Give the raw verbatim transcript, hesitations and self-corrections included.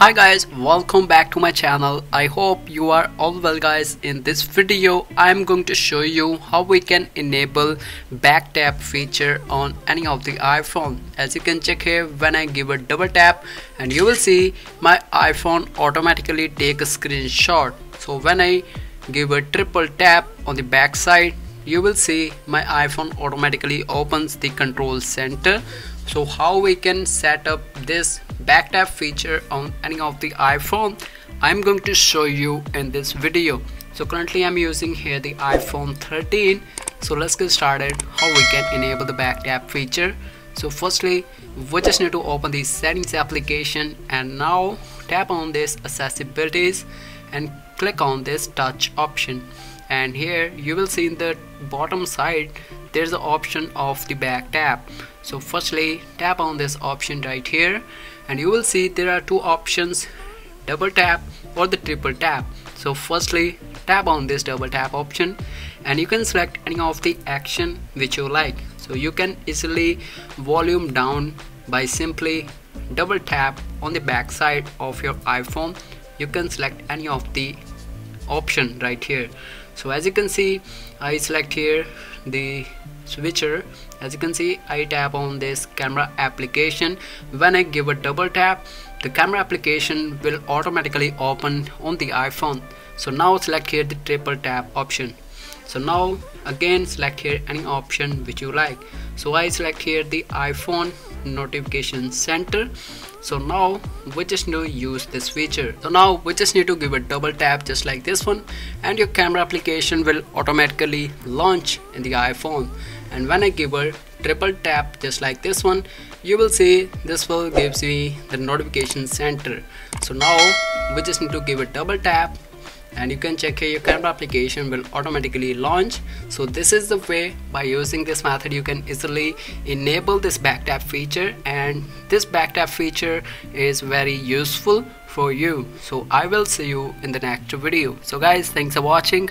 Hi guys, welcome back to my channel. I hope you are all well guys. In this video I'm going to show you how we can enable back tap feature on any of the iPhone. As you can check here, when I give a double tap and you will see my iPhone automatically take a screenshot. So when I give a triple tap on the back side, you will see my iPhone automatically opens the control center. So how we can set up this back tap feature on any of the iPhone, I'm going to show you in this video. So currently I'm using here the iPhone thirteen. So let's get started how we can enable the back tap feature. So firstly we just need to open the settings application and now tap on this accessibilities and click on this touch option, and here you will see in the bottom side there's the option of the back tap. So firstly tap on this option right here and you will see there are two options, double tap or the triple tap. So firstly tap on this double tap option and you can select any of the action which you like. So you can easily volume down by simply double tap on the back side of your iPhone. You can select any of the option right here. So as you can see, I select here the switcher. As you can see, I tap on this camera application. When I give a double tap, the camera application will automatically open on the iPhone. So now select here the triple tap option. So now again select here any option which you like. So I select here the iPhone notification center. So now we just need to use this feature. So now we just need to give a double tap just like this one and your camera application will automatically launch in the iPhone. And when I give a triple tap just like this one, you will see this will gives me the notification center. So now we just need to give a double tap and you can check here your camera application will automatically launch. So this is the way, by using this method you can easily enable this back tap feature, and this back tap feature is very useful for you. So I will see you in the next video. So guys, thanks for watching.